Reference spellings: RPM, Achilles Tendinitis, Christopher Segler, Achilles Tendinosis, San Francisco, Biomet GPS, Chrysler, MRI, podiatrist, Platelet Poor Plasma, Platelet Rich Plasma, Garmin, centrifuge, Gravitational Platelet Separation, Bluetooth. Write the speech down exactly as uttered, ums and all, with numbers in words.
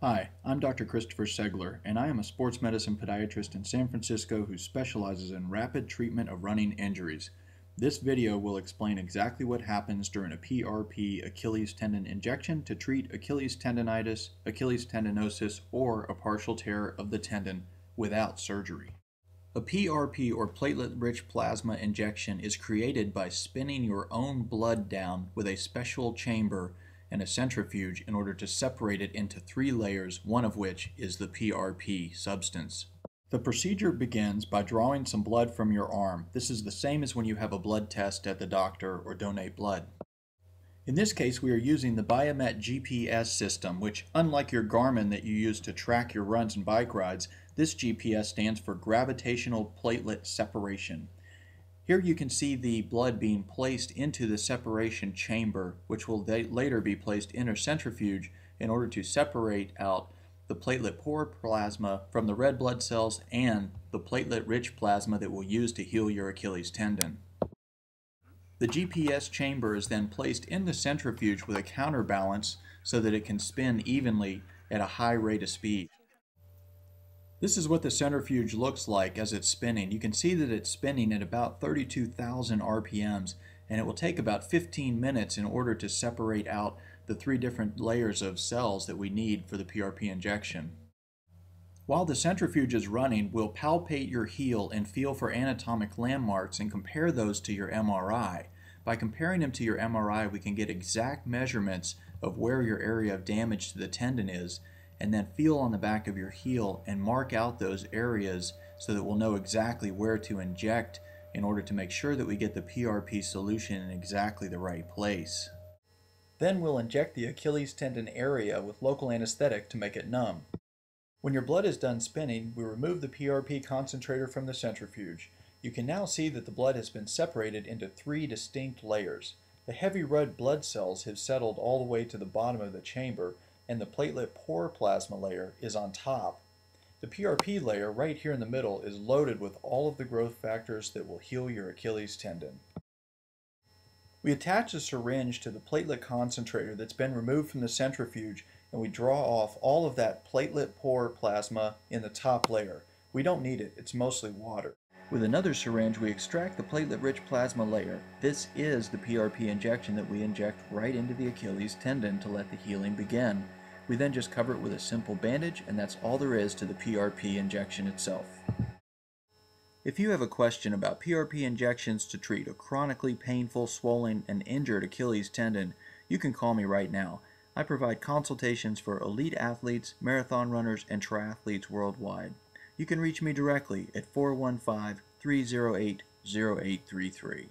Hi, I'm Doctor Christopher Segler, and I am a sports medicine podiatrist in San Francisco who specializes in rapid treatment of running injuries. This video will explain exactly what happens during a P R P Achilles tendon injection to treat Achilles tendinitis, Achilles tendinosis, or a partial tear of the tendon without surgery. A P R P or platelet rich plasma injection is created by spinning your own blood down with a special chamber and a centrifuge in order to separate it into three layers, one of which is the P R P substance. The procedure begins by drawing some blood from your arm. This is the same as when you have a blood test at the doctor or donate blood. In this case, we are using the Biomet G P S system, which, unlike your Garmin that you use to track your runs and bike rides, this G P S stands for Gravitational Platelet Separation. Here you can see the blood being placed into the separation chamber, which will later be placed in a centrifuge in order to separate out the platelet poor plasma from the red blood cells and the platelet rich plasma that we'll use to heal your Achilles tendon. The G P S chamber is then placed in the centrifuge with a counterbalance so that it can spin evenly at a high rate of speed. This is what the centrifuge looks like as it's spinning. You can see that it's spinning at about thirty-two thousand R P Ms, and it will take about fifteen minutes in order to separate out the three different layers of cells that we need for the P R P injection. While the centrifuge is running, we'll palpate your heel and feel for anatomic landmarks and compare those to your M R I. By comparing them to your M R I, we can get exact measurements of where your area of damage to the tendon is, and then feel on the back of your heel and mark out those areas so that we'll know exactly where to inject in order to make sure that we get the P R P solution in exactly the right place. Then we'll inject the Achilles tendon area with local anesthetic to make it numb. When your blood is done spinning, we remove the P R P concentrator from the centrifuge. You can now see that the blood has been separated into three distinct layers. The heavy red blood cells have settled all the way to the bottom of the chamber, and the platelet poor plasma layer is on top. The P R P layer right here in the middle is loaded with all of the growth factors that will heal your Achilles tendon. We attach a syringe to the platelet concentrator that's been removed from the centrifuge, and we draw off all of that platelet poor plasma in the top layer. We don't need it, it's mostly water. With another syringe, we extract the platelet rich plasma layer. This is the P R P injection that we inject right into the Achilles tendon to let the healing begin. We then just cover it with a simple bandage, and that's all there is to the P R P injection itself. If you have a question about P R P injections to treat a chronically painful, swollen, and injured Achilles tendon, you can call me right now. I provide consultations for elite athletes, marathon runners, and triathletes worldwide. You can reach me directly at four one five, three zero eight, zero eight three three.